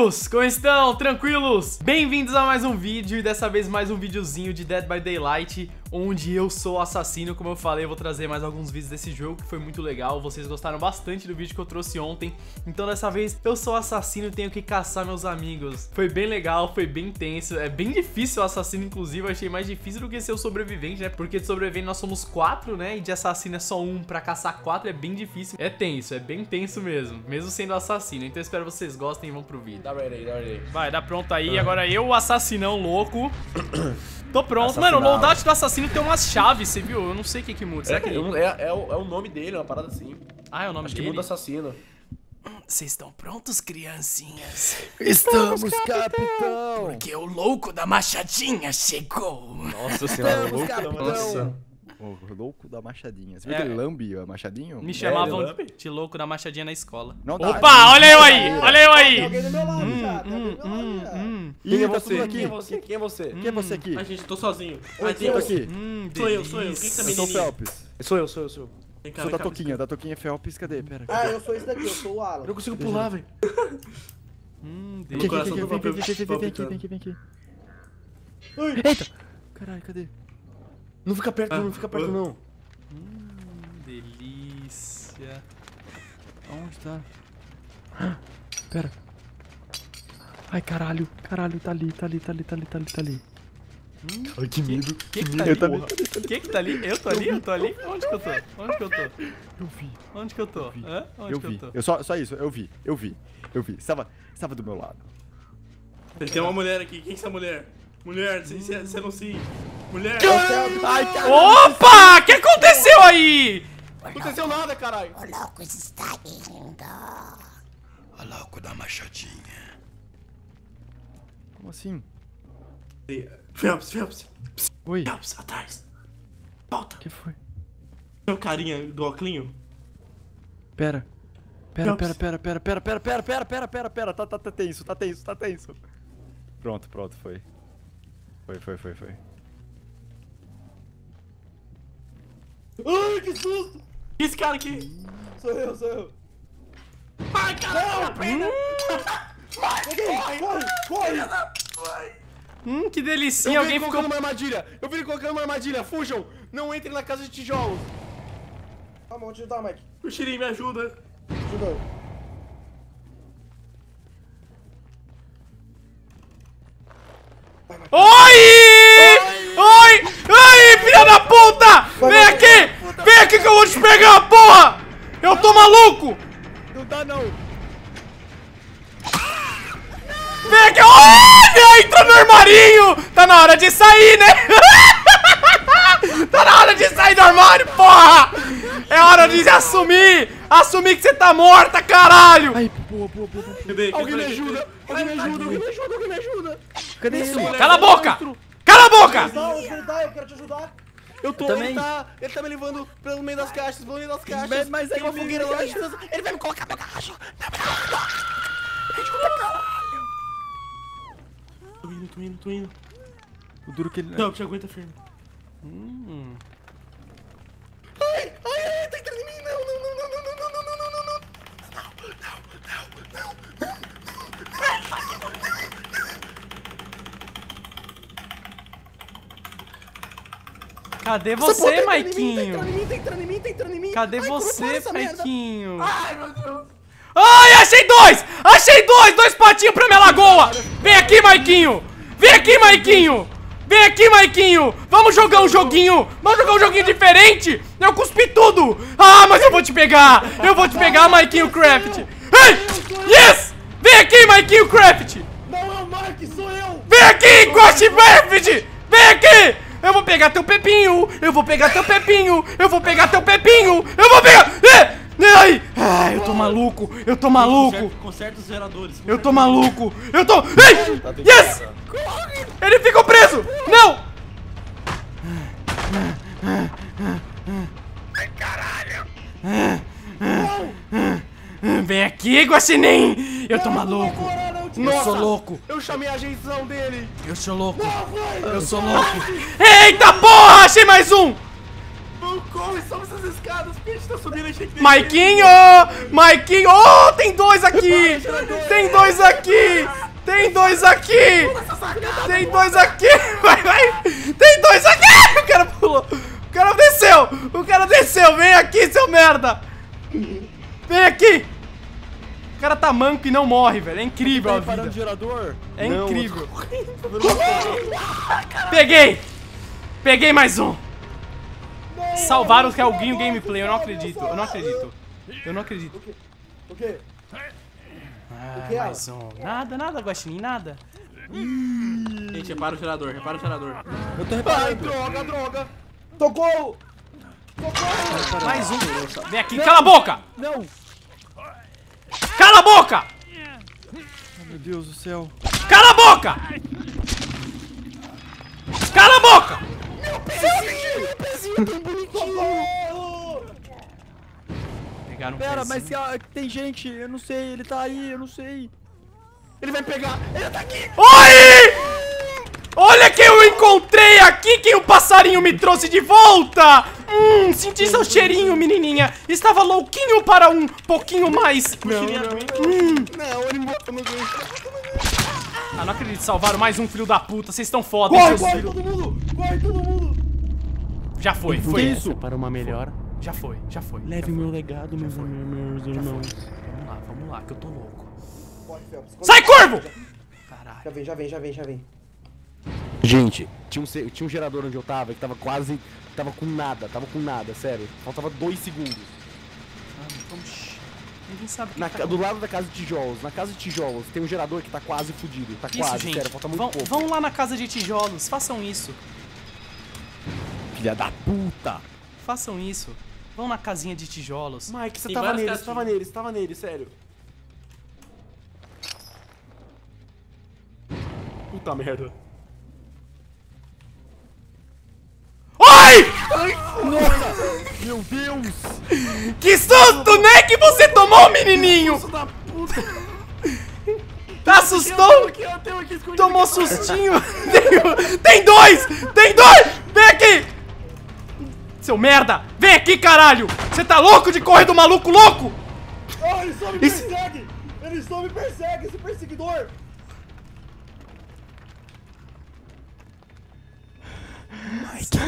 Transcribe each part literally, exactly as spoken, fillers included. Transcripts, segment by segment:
amigos, como estão? Tranquilos? Bem-vindos a mais um vídeo e dessa vez mais um videozinho de Dead by Daylight, onde eu sou assassino. Como eu falei, eu vou trazer mais alguns vídeos desse jogo que foi muito legal, vocês gostaram bastante do vídeo que eu trouxe ontem. Então dessa vez eu sou assassino e tenho que caçar meus amigos. Foi bem legal, foi bem intenso, é bem difícil o assassino, inclusive eu achei mais difícil do que ser o sobrevivente, né? Porque de sobrevivente nós somos quatro, né? E de assassino é só um, pra caçar quatro é bem difícil. É tenso, é bem tenso mesmo, mesmo sendo assassino. Então eu espero que vocês gostem e vão pro vídeo. Dá right aí, dá right aí. Vai, dá pronto aí. Uhum. Agora eu, o assassinão louco. Tô pronto. Assassinado. Mano, o loadout do assassino tem umas chaves, você viu? Eu não sei o que que muda. Será é, que... É, é, é, o, é o nome dele, uma parada assim. Ah, é o nome Acho dele? Acho que muda assassino. Vocês estão prontos, criancinhas? Estamos, Estamos capitão. capitão! Porque o louco da machadinha chegou. Nossa senhora, o louco capitão. da machadinha. O louco da machadinha. Você viu é. aquele lambi, machadinho? Me chamavam é, de louco da machadinha na escola. Não dá. Opa, olha eu aí, olha eu aí. Tem alguém do meu lado, hum, já. Tem hum, alguém do meu lado, hum, já. Quem é você? Tá Quem é você? Quem é você? Hum. Quem é você aqui? A gente, tô sozinho. Oi, Ai, eu aqui. Hum, sou eu, sou eu. Quem que tá me ligando? Eu sou o Felps. Sou eu, sou eu, sou eu. Vem cá, sou vem da cá, Toquinha, da Toquinha é Felps. Cadê? Pera. Ah, cadê? Eu sou esse daqui, eu sou o Alan. Eu não consigo pular, velho. Hum, Deus. Vem aqui, vem aqui, vem aqui. Eita. Caralho, cadê? Não fica perto, ah, não, não fica perto, não. Hum, delícia. Onde tá? Ah, pera. Ai, caralho, caralho, tá ali, tá ali, tá ali, tá ali, tá ali, tá ali. Hum, Ai, que medo. Que, que, que, que, que, que, tá que, que, que tá ali? Eu tô ali, eu tô ali? Onde que eu tô? Onde que eu tô? Eu vi. Onde que eu tô? Eu vi. Hã? Onde eu que vi. eu tô? Eu só, só isso, eu vi, eu vi, eu vi. Estava, estava do meu lado. Tem uma mulher aqui, quem é essa mulher? Mulher, você não se... Mulher! Que... Ai, caralho. Opa! O que aconteceu aí? Não aconteceu nada, caralho. O louco está indo. O louco da machadinha. Como assim? Felps, Felps. Oi. Felps, atrás. Volta. O que foi? Meu carinha do óculinho. Pera. Pera, pera, pera, pera, pera, pera, pera, pera, pera, pera, pera. Tá, tá, tá tenso, tá tenso, tá tenso. Pronto, pronto, foi. Foi, foi, foi, foi. Ai, que susto! Esse cara aqui! Sou eu, sou eu! Ai, caralho! Corre, corre, corre! Hum, que delícia! Eu vi ele colocando uma armadilha! Eu vi ele colocando uma armadilha! Fujam! Não entrem na casa de tijolos! Calma, vou te ajudar, Mike. O Xirin, me ajuda! Ajuda! Oi! Oi! Oi, filha da puta! Vem aqui! Vem aqui que eu vou te pegar, porra! Eu tô maluco! Não dá não! Vem aqui! Olha! Entrou no armarinho! Tá na hora de sair, né? Tá na hora de sair do armário, porra! É hora de assumir! Assumir que você tá morta, caralho! Ai, boa, boa, boa, boa. Alguém me ajuda! Alguém me ajuda! Alguém me ajuda! Alguém me ajuda! Cadê isso? Cala a boca! Cala a boca! Eu quero te ajudar! Eu tô, eu ele, tá, ele tá me levando pelo meio das caixas, pelo meio das caixas. Mas, mas tem uma fogueira lá, ele vai me colocar na caixa. Tô indo, tô indo, tô indo. O duro que ele... Não, te aguenta firme. Hum. Ai, ai, ai, tá entrando em mim. Não, não, não, não, não, não, não, não, não, não, não. Não, não, não, não, não. Cadê você, Maiquinho? Tá entrando em mim, tá entrando em mim, tá entrando em mim. Cadê Ai, você, Maiquinho? Ai, meu Deus. Ai, achei dois! Achei dois! Dois patinhos pra minha lagoa! Vem aqui, Maiquinho! Vem aqui, Maiquinho! Vem aqui, Maiquinho! Vamos jogar um joguinho! Vamos jogar um joguinho diferente! Eu cuspi tudo! Ah, mas eu vou te pegar! Eu vou te pegar, Maiquinho Craft! Ei! Yes! Vem aqui, Maiquinho Craft! Não é o Mike, sou eu! Vem aqui, Guaxinim! Vem aqui! Eu vou pegar teu pepinho, eu vou pegar teu pepinho, eu vou pegar teu pepinho, eu vou pegar... Ai, ai, eu tô maluco, eu tô maluco. Conserta os geradores. Eu tô maluco, eu tô... Ei, yes! Ele ficou preso, não! Ai, caralho! Vem aqui, Guaxinim, eu tô maluco. Nossa, eu sou louco. Eu chamei a agência dele. Eu sou louco. Não, eu sou louco. Eita porra, achei mais um. Não corre, sobe essas escadas, o bicho tá subindo, a gente... Maiquinho! Maiquinho! Oh, tem dois aqui! Tem dois aqui! Tem dois aqui! Tem dois aqui! Vai, vai! Tem dois aqui! O cara pulou! O cara desceu! O cara desceu! Vem aqui, seu merda! Vem aqui! O cara tá manco e não morre, velho. É incrível a vida. É incrível. Peguei! Peguei mais um! Salvaram que alguém o gameplay, eu não acredito, eu não acredito. Eu não acredito. O quê? Ah, mais um. Nada, nada, Guaxinim, nada. Gente, repara o gerador, repara o gerador. Eu tô reparando. Droga, droga. Tocou! Tocou! Mais um. Vem aqui, cala a boca! Não! Cala a boca! Meu Deus do céu. Cala a boca! Cala a boca! Meu pezinho, meu pezinho tão bonitinho! Pegaram um Pera, pezinho. Mas ah, tem gente, eu não sei, ele tá aí, eu não sei. Ele vai pegar, ele tá aqui! Oi! Olha quem eu encontrei aqui, quem o passarinho me trouxe de volta! Hum, senti seu cheirinho, menininha. Estava louquinho para um pouquinho mais. Não, não, hum. não, ele morreu no Ah, não acredito, salvaram mais um filho da puta, vocês estão foda, Corre, corre, filho. todo mundo, corre, todo mundo. Já foi, foi. foi isso? Para uma melhor. Já foi, já foi. Leve o meu legado, meus irmãos. Vamos lá, vamos lá, que eu tô louco. Corre, Felps, corre. Sai, corvo! Caralho. Já vem, já vem, já vem, já vem. Gente, tinha um, tinha um gerador onde eu tava, que tava quase... Tava com nada, tava com nada, sério. Faltava dois segundos. Ah, vamos... Ninguém sabe o que na, tá Do com... lado da casa de tijolos, na casa de tijolos, tem um gerador que tá quase fudido. Tá isso, quase, gente. sério, falta muito vão, pouco. Vão lá na casa de tijolos, façam isso. Filha da puta! Façam isso. Vão na casinha de tijolos. Mike, você tava nele, você tava nele, você tava nele, sério. Puta merda. Ai, nossa! Meu Deus! Que susto, né, que você tomou, menininho! Susto da puta! Tá assustou? Aqui, eu tenho aqui, tomou aqui. sustinho! Tem dois! Tem dois! Vem aqui! Seu merda! Vem aqui, caralho! Você tá louco de correr do maluco louco? Oh, ele só me Isso... persegue! Ele só me persegue, esse perseguidor! Mike,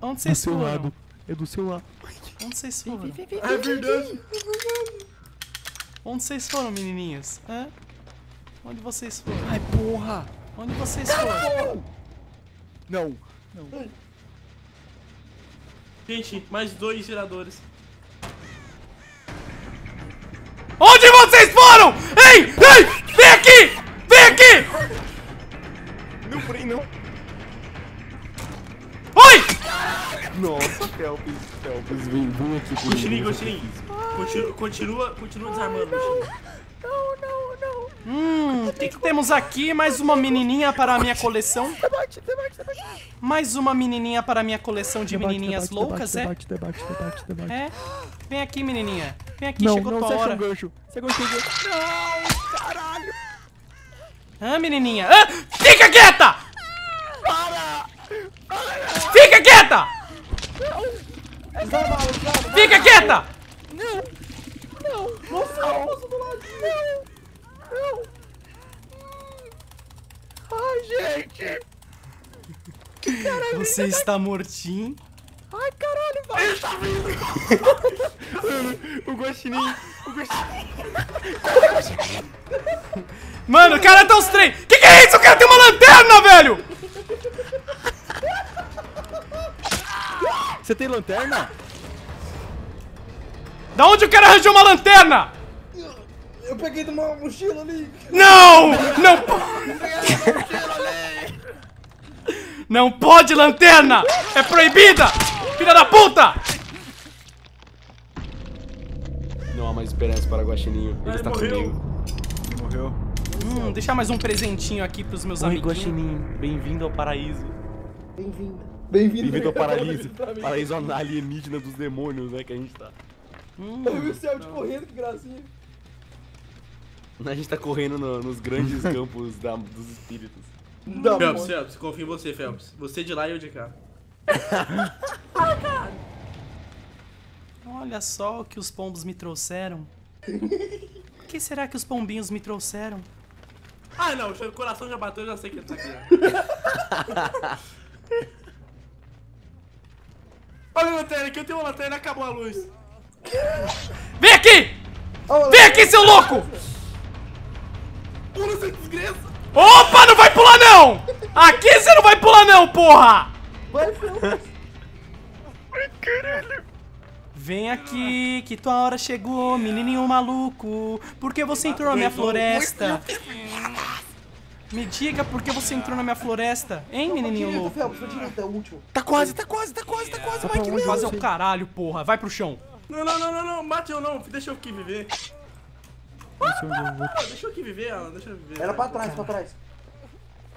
onde vocês foram? Onde vocês foram? Do seu lado. É do seu lado. Onde vocês foram? É verdade. Onde vocês foram, menininhos? Hã? Onde vocês foram? Ai, porra. Onde vocês foram? Não. Não. Gente, mais dois geradores. Onde vocês foram? Ei, ei, vem aqui! Vem aqui! Não, porém não. Oi! Nossa, Felps, Felps, vem, vem aqui comigo. Continue, continue. Continua, continua, continua desarmando. Não, não, não, não. Hum, o que, que temos aqui? Mais uma menininha para a minha coleção. Mais uma menininha para a minha coleção de menininhas loucas, é? É? Vem aqui, menininha. Vem aqui, não, chegou não, tua você hora. Um gancho. Você gostou de... Não, caralho. Ah, menininha. Ah, fica quieta! Para! Fica quieta! Fica quieta! Não! Não! Não! Ai, gente! Caralho, você está mortinho? Ai, caralho, vai! Ele tá vindo! O Guaxinim! O Guaxinim! Mano, o cara tá os três! Que que é isso? O cara tem uma lanterna, velho! Você tem lanterna? Da onde o cara arranjou uma lanterna? Eu, eu peguei de uma mochila ali. Não! Não pode! Não pode lanterna! É proibida! Filha da puta! Não há mais esperança para o Guaxininho. Ele está comigo. Morreu. Hum, deixar mais um presentinho aqui pros meus amigos. Oi, Guaxininho. Bem-vindo ao paraíso. Bem-vindo. Bem-vindo Bem ao paraíso, paraíso alienígena dos demônios, né, que a gente tá. Hum, eu vi o céu de correndo, que gracinha. A gente tá correndo no, nos grandes campos da, dos espíritos. Não, Felps, Felps, confio em você, Felps. Você de lá e eu de cá. Olha só o que os pombos me trouxeram. O que será que os pombinhos me trouxeram? Ah, não, o coração já bateu, eu já sei que ele tá aqui. Olha a lanterna aqui, eu tenho uma lanterna, acabou a luz. Vem aqui! Olá, vem aqui, seu louco! Pula, seu desgraça! Opa, não vai pular não! Aqui você não vai pular não, porra! Vai, ai, caralho! Vem aqui, que tua hora chegou, menininho maluco. Por que você entrou na minha floresta? Me diga por que você entrou na minha floresta, hein, não, menininho direita, louco? Felps, direita, é o último. Tá quase, tá quase, tá quase, tá quase, Mike, não. Quase é o caralho, porra. Vai pro chão. Não, não, não, não, não, mate eu não. Deixa eu aqui viver. Deixa eu, não, deixa eu aqui viver, Alan, deixa eu viver. Era né? Pra trás, pra trás.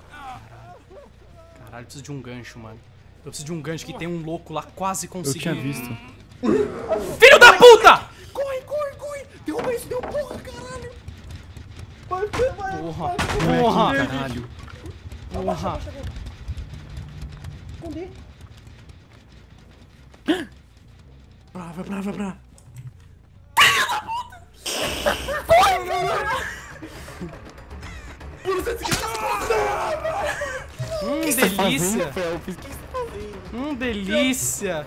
Caralho, eu preciso de um gancho, mano. Eu preciso de um gancho que tem um louco lá quase conseguindo. Eu tinha visto. Filho da puta! Corre, corre, corre. Derruba isso, deu porra, caralho. Vai, vai, vai, porra, vai, porra, vai, caralho. Porra. Esconder. Brava, brava, brava. Filho da puta! Corre, velho! Pula, você desgraça! Hum, que delícia! Hum, delícia!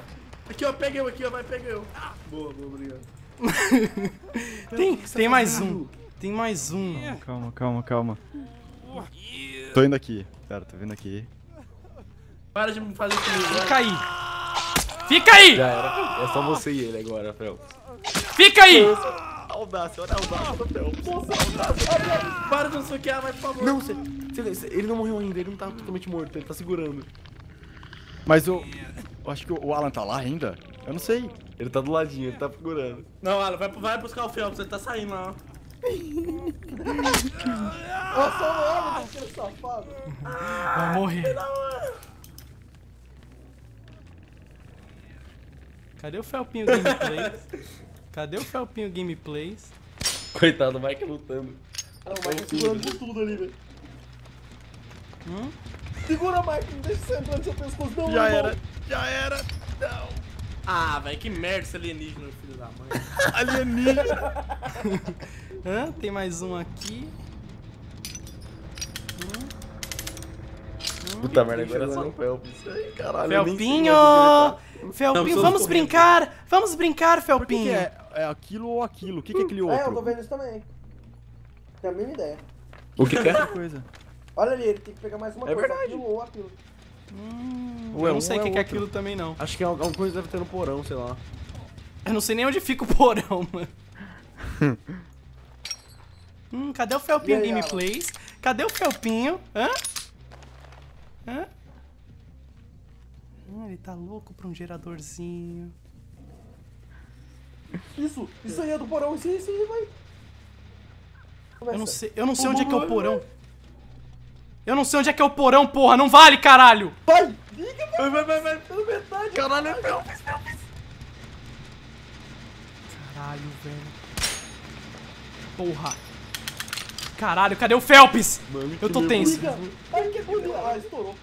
Aqui, ó, pega eu aqui, ó, vai, pega eu. Ah, boa, boa, obrigado. Tem, tem mais um. Tem mais um. Calma, calma, calma. Tô indo aqui. Cara, tô vindo aqui. Para de me fazer comigo. Fica aí. Fica aí! Já era. É só você e ele agora, Felps. Fica aí! Audácia, olha a audácia do Felps. Para de não soquear, vai, por favor. Não, você, você, ele não morreu ainda, ele não tá totalmente morto, ele tá segurando. Mas eu, eu acho que o Alan tá lá ainda? Eu não sei. Ele tá do ladinho, ele tá segurando. Não, Alan, vai, vai buscar o Felps, ele tá saindo lá, ó. Nossa, safado. Vai morrer. Cadê o Felpinho Gameplays? Cadê o Felpinho Gameplays? Coitado, o Mike lutando. Ah, o Mike segurando tudo ali, velho. Hum? Segura, Mike, não deixa você entrar no seu pescoço, não. Já era, já era, não. Ah, velho, que merda esse alienígena, filho da mãe. Alienígena. Hã? Tem mais um aqui. Hum. Hum. Puta merda, agora é só um Felps. Ai, caralho, Felpinho! Felpinho, não, vamos brincar! Correndo. Vamos brincar, Felpinho! Que que é? É aquilo ou aquilo? O que, que é aquele outro? É, eu tô vendo isso também. Tem a mesma ideia. O que, que é? Coisa. Olha ali, ele tem que pegar mais uma é coisa. Verdade. Aquilo ou aquilo. Hum, eu não um sei o que, que é aquilo também, não. Acho que alguma coisa deve ter no porão, sei lá. Eu não sei nem onde fica o porão, mano. Hum, cadê o Felpinho aí, Gameplays? Ela? Cadê o Felpinho? Hã? Hã? Hum, ele tá louco pra um geradorzinho. Isso! Isso aí é do porão! Isso aí, isso aí, vai! Começa. Eu não sei, eu não sei onde é que é o porão. Eu não sei onde é que é o porão, porra! Não vale, caralho! Vai! Liga, vai, vai, vai, vai! Pelo metade! Caralho, é Felps, Felps! Caralho, velho! Porra! Caralho, cadê o Felps? Mano, eu tô tenso. Ah, estourou.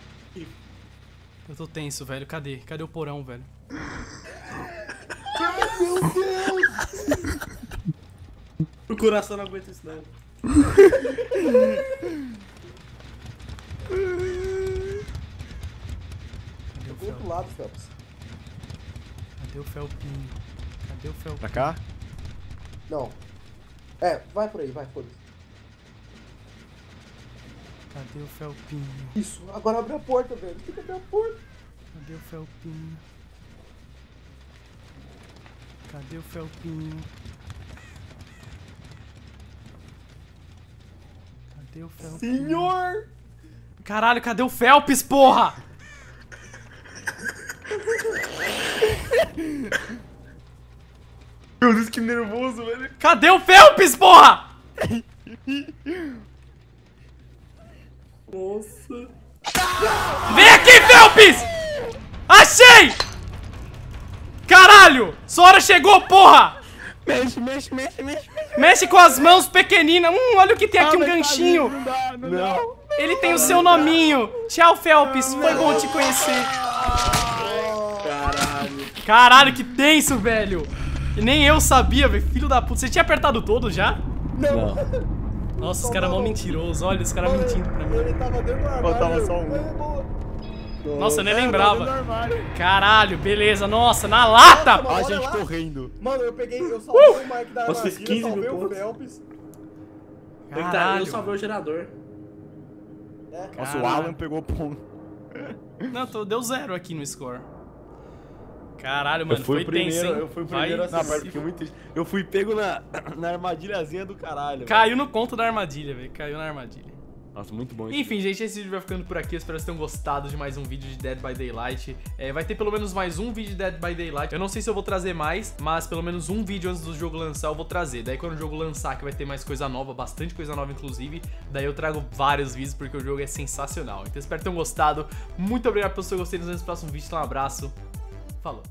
Eu tô tenso, velho. Cadê? Cadê o porão, velho? Ai, meu Deus! O coração não aguenta isso, não. Cadê o Felps? Do outro lado, Felps. Cadê o Felpinho? Cadê o Felpinho? Pra cá? Não. É, vai por aí, vai, foda-se. Cadê o Felpinho? Isso, agora abre a porta, velho. Tem que abrir a porta. Cadê o Felpinho? Cadê o Felpinho? Cadê o Felpinho? Senhor! Caralho, cadê o Felps, porra? Meu Deus, que nervoso, velho. Cadê o Felps, porra? Nossa. Vem aqui, Felps! Achei! Caralho! Sua hora chegou, porra! Mexe, mexe, mexe, mexe. Mexe com as mãos pequeninas. Hum, olha o que tem aqui, um ganchinho. Não. Ele tem o seu nominho. Tchau, Felps. Foi bom te conhecer. Caralho. Caralho, que tenso, velho. Nem eu sabia, velho. Filho da puta. Você tinha apertado todo já? Não. Não. Nossa, só os caras mó mentirosos. Olha, os caras mentindo pra mim. Ele tava dentro do armário. Faltava só um. Nossa, eu nem lembrava. Caralho, beleza. Nossa, na lata. Nossa, mano, a gente lá. Correndo. Mano, eu peguei, eu salvei uh! o Mike da armadilha, eu salvei o Felps. Caralho. Eu salvei o gerador. É. Nossa, o Alan pegou ponto. Não, tô, deu zero aqui no score. Caralho, mano, foi tenso, hein? Eu fui o primeiro a ser muito triste. Eu fui pego na, na armadilhazinha do caralho. Caiu velho. No conto da armadilha, velho. Caiu na armadilha. Nossa, muito bom. Enfim, isso. Gente, esse vídeo vai ficando por aqui. Eu espero que vocês tenham gostado de mais um vídeo de Dead by Daylight. É, vai ter pelo menos mais um vídeo de Dead by Daylight. Eu não sei se eu vou trazer mais, mas pelo menos um vídeo antes do jogo lançar eu vou trazer. Daí quando o jogo lançar, que vai ter mais coisa nova, bastante coisa nova inclusive, daí eu trago vários vídeos porque o jogo é sensacional. Então espero que tenham gostado. Muito obrigado pelo seu gostei. Nos vemos no próximo vídeo. Então, um abraço. Falou.